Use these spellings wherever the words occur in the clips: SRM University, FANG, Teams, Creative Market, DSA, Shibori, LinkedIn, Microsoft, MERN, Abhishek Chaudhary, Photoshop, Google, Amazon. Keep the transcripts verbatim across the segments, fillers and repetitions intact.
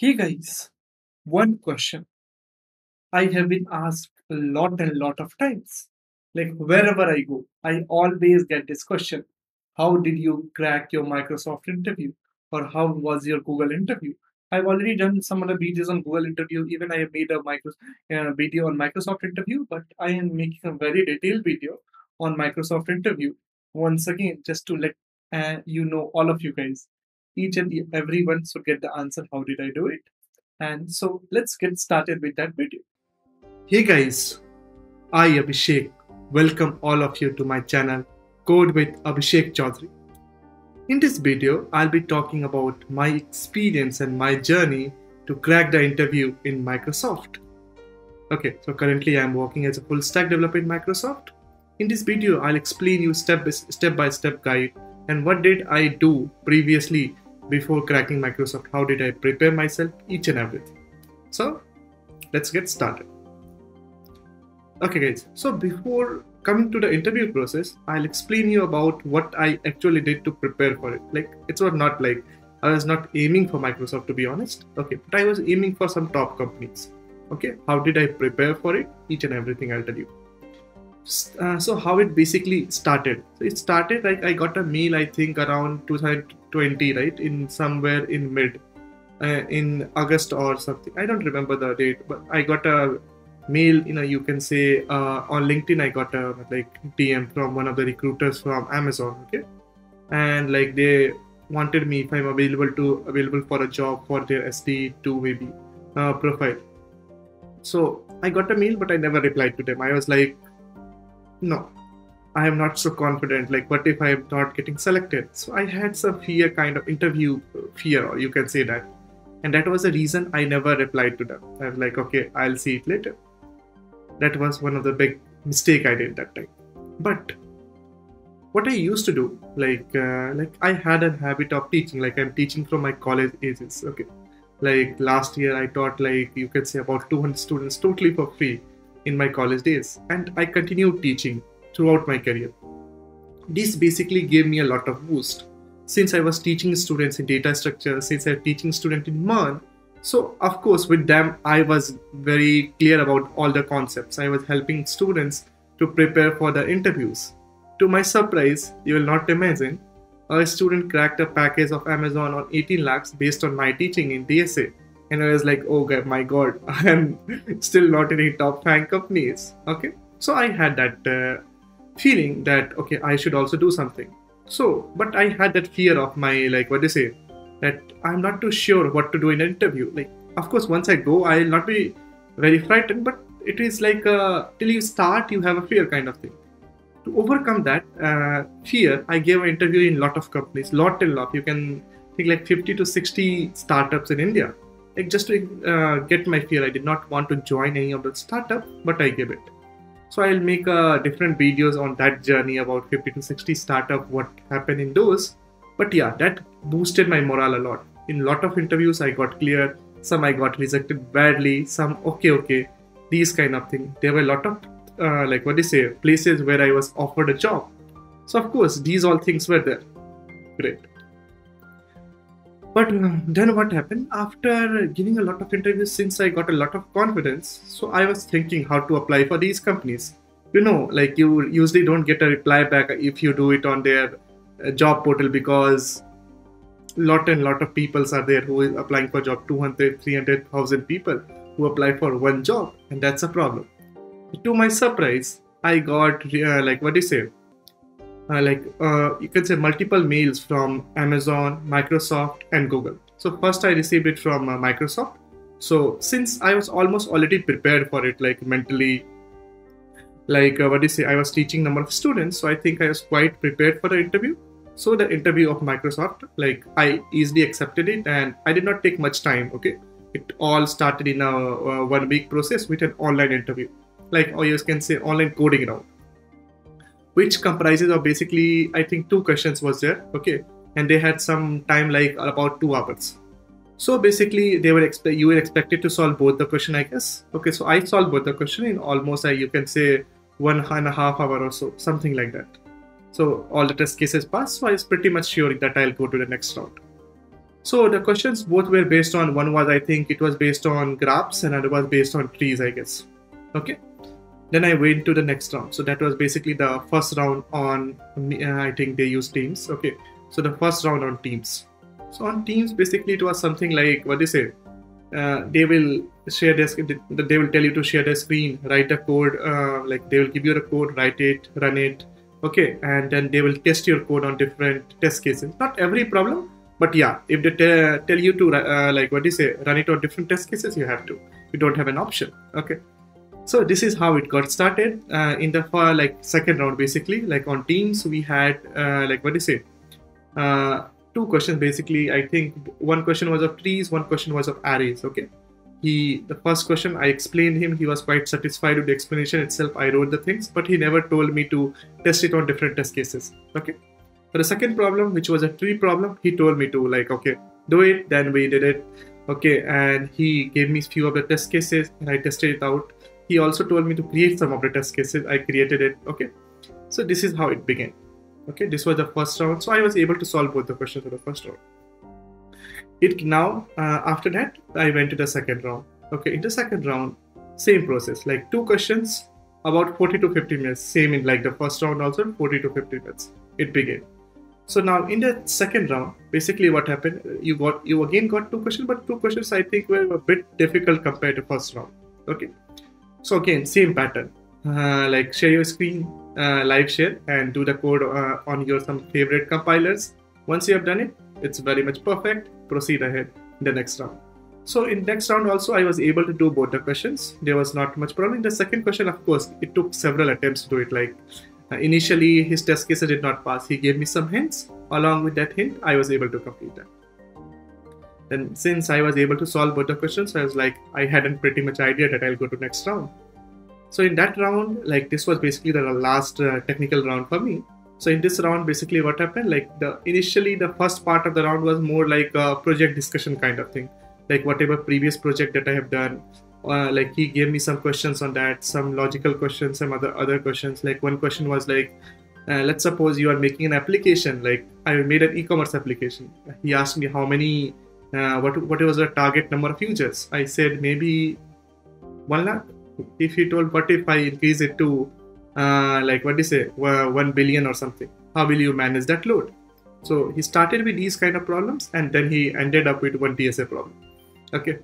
Hey guys, one question I have been asked a lot and lot of times. Like wherever I go, I always get this question. How did you crack your Microsoft interview? Or how was your Google interview? I've already done some other videos on Google interview. Even I have made a Microsoft uh, video on Microsoft interview, but I am making a very detailed video on Microsoft interview. Once again, just to let uh, you know, all of you guys. Each and everyone should get the answer, how did I do it? And so let's get started with that video. Hey guys, I Abhishek. Welcome all of you to my channel, Code with Abhishek Chaudhary. In this video, I'll be talking about my experience and my journey to crack the interview in Microsoft. Okay, so currently I'm working as a full stack developer in Microsoft. In this video, I'll explain you step by step, by step guide and what did I do previously before cracking Microsoft, how did I prepare myself, each and everything. So let's get started. Okay guys, so before coming to the interview process, I'll explain you about what I actually did to prepare for it. Like it's not like I was not aiming for Microsoft, to be honest. Okay, but I was aiming for some top companies. Okay, how did I prepare for it? Each and everything I'll tell you. Uh, so how it basically started. So it started like I got a mail, I think around two thousand twenty, right? In somewhere in mid, uh, in August or something. I don't remember the date, but I got a mail, you know, you can say uh, on LinkedIn, I got a like D M from one of the recruiters from Amazon. Okay. And like they wanted me if I'm available to available for a job for their S D two maybe uh, profile. So I got a mail, but I never replied to them. I was like, no, I am not so confident. Like, what if I am not getting selected? So I had some fear, kind of interview fear, or you can say that. And that was the reason I never replied to them. I was like, okay, I'll see it later. That was one of the big mistake I did that time. But what I used to do, like, uh, like I had a habit of teaching, like I'm teaching from my college ages. Okay. Like last year I taught like, you can say about two hundred students totally for free in my college days. And I continued teaching throughout my career. This basically gave me a lot of boost. Since I was teaching students in data structures, since I was teaching students in MERN, so of course with them I was very clear about all the concepts. I was helping students to prepare for the interviews. To my surprise, you will not imagine, a student cracked a package of Amazon on eighteen lakhs based on my teaching in D S A. And I was like, oh my god, I am still not in any top FANG companies. Okay, so I had that uh, feeling that okay, I should also do something. So, but I had that fear of my, like, what do you say, that I'm not too sure what to do in an interview. Like, of course, once I go, I'll not be very frightened, but it is like, uh, till you start, you have a fear kind of thing. To overcome that uh, fear, I gave an interview in lot of companies, lot and lot. You can think like fifty to sixty startups in India. Like, just to uh, get my fear, I did not want to join any of the startup, but I gave it. So I'll make uh, different videos on that journey about fifty to sixty startup, what happened in those. But yeah, that boosted my morale a lot. In a lot of interviews, I got cleared. Some I got rejected badly. Some okay, okay. These kind of things. There were a lot of uh, like what they say, places where I was offered a job. So of course, these all things were there. Great. But then what happened? After giving a lot of interviews, since I got a lot of confidence, so I was thinking how to apply for these companies. You know, like you usually don't get a reply back if you do it on their job portal, because lot and lot of people are there who is applying for job, two hundred, three hundred thousand people who apply for one job, and that's a problem. To my surprise, I got uh, like what do you say? Uh, like uh, you can say multiple mails from Amazon, Microsoft and Google. So first I received it from uh, Microsoft. So since I was almost already prepared for it, like mentally, like uh, what do you say, I was teaching number of students. So I think I was quite prepared for the interview. So the interview of Microsoft, like I easily accepted it and I did not take much time. Okay. It all started in a uh, one week process with an online interview, like, or you can say online coding round, which comprises of basically, I think two questions was there, okay, and they had some time like about two hours. So basically, they were expe you were expected to solve both the question, I guess. Okay, so I solved both the question in almost, uh, you can say one and a half hour or so, something like that. So all the test cases passed, so I was pretty much sure that I'll go to the next round. So the questions both were based on, one was, I think it was based on graphs and another was based on trees, I guess. Okay. Then I went to the next round. So that was basically the first round on, uh, I think they used Teams. Okay. So the first round on Teams. So on Teams, basically it was something like, what they say, uh, they will share their, they will tell you to share their screen, write the code, uh, like they will give you the code, write it, run it. Okay. And then they will test your code on different test cases. Not every problem, but yeah, if they te tell you to, uh, like what do you say, run it on different test cases, you have to, you don't have an option. Okay. So this is how it got started uh, in the uh, like second round, basically, like on Teams, we had uh, like, what do you say, uh, two questions, basically. I think one question was of trees, one question was of arrays. Okay. He, the first question I explained him, he was quite satisfied with the explanation itself. I wrote the things, but he never told me to test it on different test cases. Okay. For the second problem, which was a tree problem, he told me to, like, okay, do it. Then we did it. Okay. And he gave me a few of the test cases and I tested it out. He also told me to create some of the test cases. I created it. Okay. So this is how it began. Okay. This was the first round. So I was able to solve both the questions for the first round. It now, uh, after that, I went to the second round. Okay. In the second round, same process, like two questions, about forty to fifty minutes, same in like the first round also, forty to fifty minutes. It began. So now in the second round, basically what happened, you got, you again got two questions, but two questions I think were a bit difficult compared to first round. Okay. So again, same pattern, uh, like share your screen, uh, live share, and do the code uh, on your some favorite compilers. Once you have done it, it's very much perfect. Proceed ahead in the next round. So in next round also, I was able to do both the questions. There was not much problem. In the second question, of course, it took several attempts to do it. Like uh, initially, his test cases did not pass. He gave me some hints. Along with that hint, I was able to complete that. Then since I was able to solve both the questions, I was like, I hadn't pretty much idea that I'll go to next round. So in that round, like this was basically the last uh, technical round for me. So in this round, basically what happened, like the initially the first part of the round was more like a project discussion kind of thing. Like whatever previous project that I have done, uh, like he gave me some questions on that, some logical questions, some other, other questions. Like one question was like, Uh, let's suppose you are making an application, like I made an e-commerce application. He asked me how many, uh, what what was the target number of users? I said maybe one lakh. If he told, what if I increase it to uh, like what do you say, one billion or something? How will you manage that load? So he started with these kind of problems and then he ended up with one D S A problem. Okay,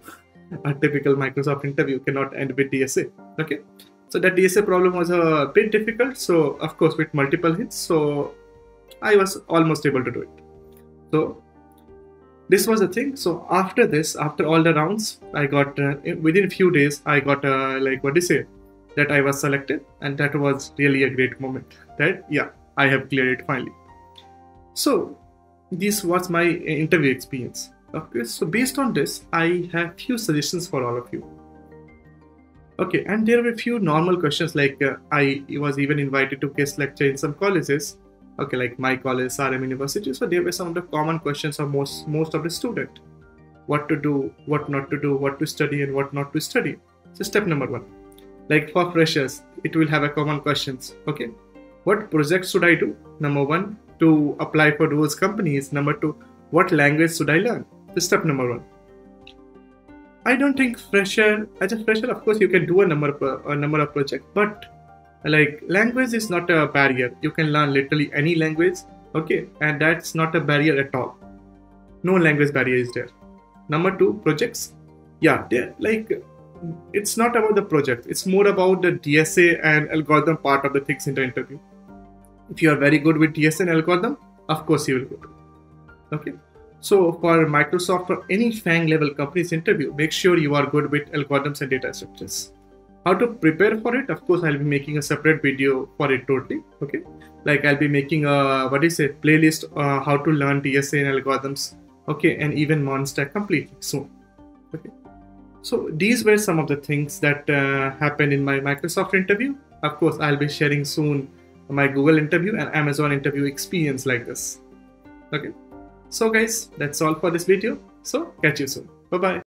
a typical Microsoft interview cannot end with D S A. Okay. So that D S A problem was a bit difficult. So of course with multiple hits, so I was almost able to do it. So this was the thing. So after this, after all the rounds, I got uh, within a few days, I got uh, like what do you say, that I was selected, and that was really a great moment. That yeah, I have cleared it finally. So this was my interview experience. Okay, so based on this, I have few suggestions for all of you. Okay, and there were a few normal questions, like uh, I was even invited to guest lecture in some colleges. Okay, like my college, S R M University. So there were some of the common questions of most, most of the student. What to do, what not to do, what to study and what not to study. So step number one, like for freshers, it will have a common questions. Okay, what project should I do? Number one, to apply for those companies. Number two, what language should I learn? So step number one. I don't think fresher, as a fresher, of course, you can do a number of, a number of projects, but like language is not a barrier. You can learn literally any language. Okay. And that's not a barrier at all. No language barrier is there. Number two, projects. Yeah. They're like, it's not about the project. It's more about the D S A and algorithm part of the things in the interview. If you are very good with D S A and algorithm, of course you will go to. Okay. So for Microsoft or any FANG level companies interview, make sure you are good with algorithms and data structures. How to prepare for it? Of course, I'll be making a separate video for it totally. Okay. Like I'll be making a, what is it, playlist, uh, how to learn D S A and algorithms. Okay. And even MERN stack completely soon. Okay. So these were some of the things that uh, happened in my Microsoft interview. Of course, I'll be sharing soon my Google interview and Amazon interview experience like this. Okay. So guys, that's all for this video. So catch you soon. Bye-bye.